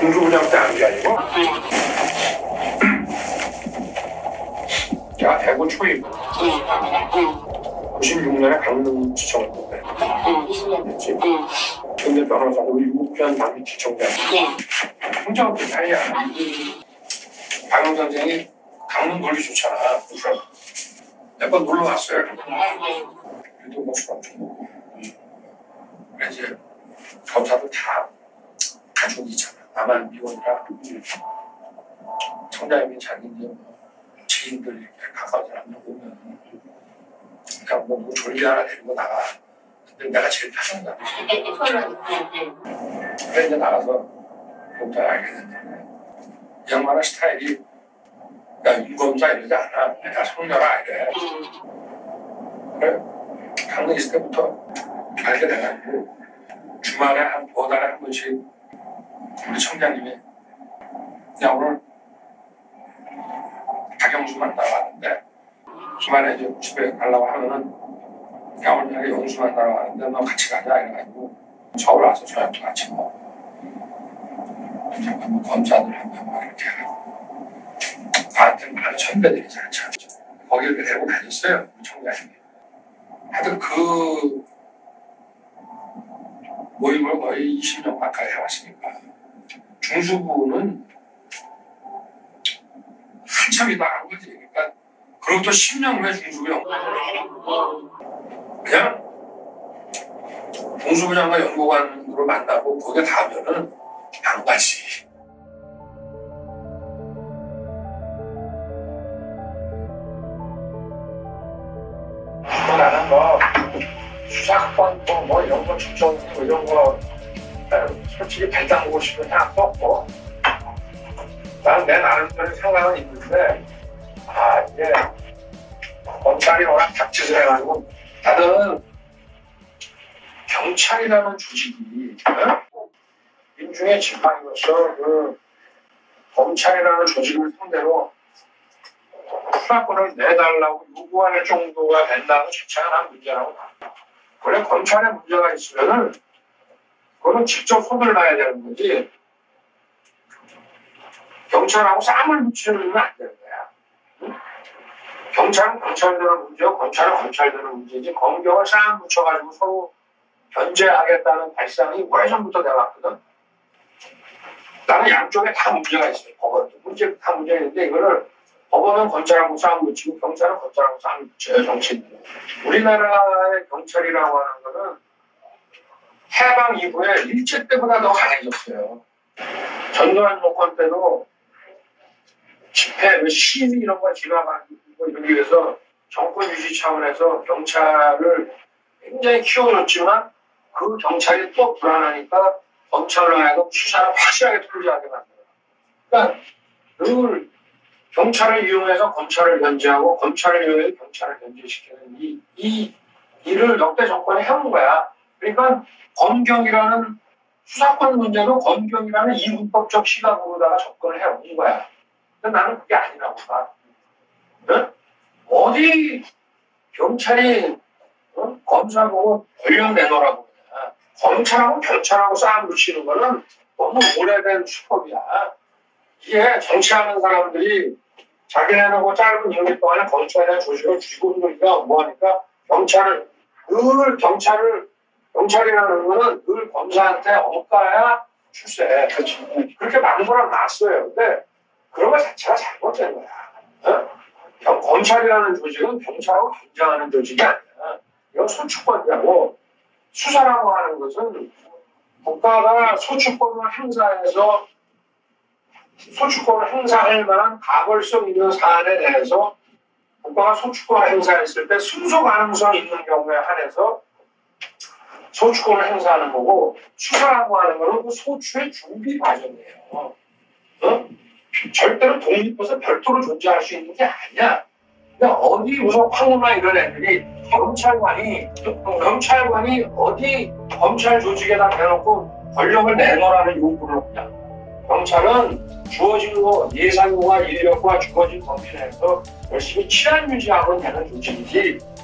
공주부장 땀이 아니고? 야, 대구 초입. 96년에 강릉지청. 20년 됐지. 근데 변호사 56년 남이지청장. 성적은 사이야. 박영 선생이 강릉 걸리 좋잖아. 몇 번 놀러 왔어요. 그래도 뭐 술 엄청 먹고. 이제 검사들 다 가족이잖아. 나만 미혼이라 청장님이 자기는 지인들 이렇게 가까워서 안 보면 그냥 뭐 졸기 하나 데리고 나가. 근데 내가 제일 편한다. 그래 이제 나가서 검사를 알게 됐는데 이 양반의 스타일이 나 유검사 이러지 않아. 나 성녀라 이래. 그래 강릉 있을 때부터 알게 돼가지고 주말에 한 두 달에 한 번씩 우리 청장님이 야 오늘 박영수 만나러 왔는데 주말에 이제 집에 가려고 하면은 야 오늘 내가 영수 만나러 왔는데 너 같이 가자 이래가지고 서울 와서 저녁도 같이 뭐 검사들 한 명 막 이렇게 하고 나한테는 바로 선배들이 잘 찾죠. 거기를 데리고 다녔어요 우리 청장님이. 하여튼 그 모임을 거의 20년 가까이 해왔으니까. 중수부는 한참이다 한 거지. 그러니까 그로부터 10년 후에 중수부 연구관. 그냥 중수부장과 연구관으로 만나고 거기에 닿으면은 안 가지. 뭐 나는 뭐 수사권 뭐 이런 거 추천 뭐 이런 거 솔직히 배 담그고 싶은 생각도 없고 나는 내 나름대로 생각은 있는데 아 이게 검찰이 워낙 닥치질 해가지고 나는 경찰이라는 조직이 민중의 지팡이로서 그 검찰이라는 조직을 상대로 수사권을 내달라고 요구하는 정도가 된다는 자체가 난 문제라고 봐. 원래 검찰에 문제가 있으면은 그거는 직접 손을 놔야 되는 거지 경찰하고 싸움을 붙이는 건 안 되는 거야. 응? 경찰은 경찰대로 문제고 검찰은 검찰대로 문제지 검경을 싸움 붙여가지고 서로 견제하겠다는 발상이 오래전부터 내왔거든. 나는 양쪽에 다 문제가 있어요. 법원도 다 문제가 있는데 이거를 법원은 검찰하고 싸움 붙이고 경찰은 검찰하고 싸움 붙여요. 정치인들. 우리나라의 경찰이라고 하는 거는 해방 이후에 일제 때보다 더 강해졌어요. 전두환 정권 때도 집회, 시위 이런 거 진압하고 이러기 위해서 정권 유지 차원에서 경찰을 굉장히 키워줬지만 그 경찰이 또 불안하니까 검찰을 하여금 수사를 확실하게 통제하게 만들어요. 그러니까 늘 경찰을 이용해서 검찰을 견제하고 검찰을 이용해서 경찰을 견제시키는 이 일을 역대 정권이 해온 거야. 그러니까 검경이라는 수사권 문제도 검경이라는 이분법적 시각으로다가 접근을 해온 거야. 근데 나는 그게 아니라고 봐. 응? 어디 경찰이 응? 검사하고 권력 내놓으라고 그러냐. 검찰하고 경찰하고 싸움 붙이는 거는 너무 오래된 수법이야. 이게 정치하는 사람들이 자기네하고 짧은 임기 동안에 검찰이나 조직을 쥐고 있으니까 뭐하니까 경찰을 늘 경찰이라는 거는 늘 검사한테 어묵가야 출세해. 그렇게 망설임 났어요. 근데 그런 것 자체가 잘못된 거야. 어? 검찰이라는 조직은 경찰하고 경쟁하는 조직이 아니야. 이건 소추권이라고. 수사라고 하는 것은 국가가 소추권을 행사해서 소추권을 행사할 만한 가벌성 있는 사안에 대해서 국가가 소추권을 행사했을 때 순소 가능성 있는 경우에 한해서 소추권을 행사하는 거고 수사라고 하는 거는 그 소추의 준비 과정이에요. 어? 절대로 독립해서 별도로 존재할 수 있는 게 아니야. 그냥 어디 우선 황후나 이런 애들이 검찰관이 어디 검찰 조직에다 대놓고 권력을 내놓으라는 요구를 하냐. 경찰은 주어진 예산과 인력과 주어진 범위 내에서 열심히 치안 유지하고 되는 조직이지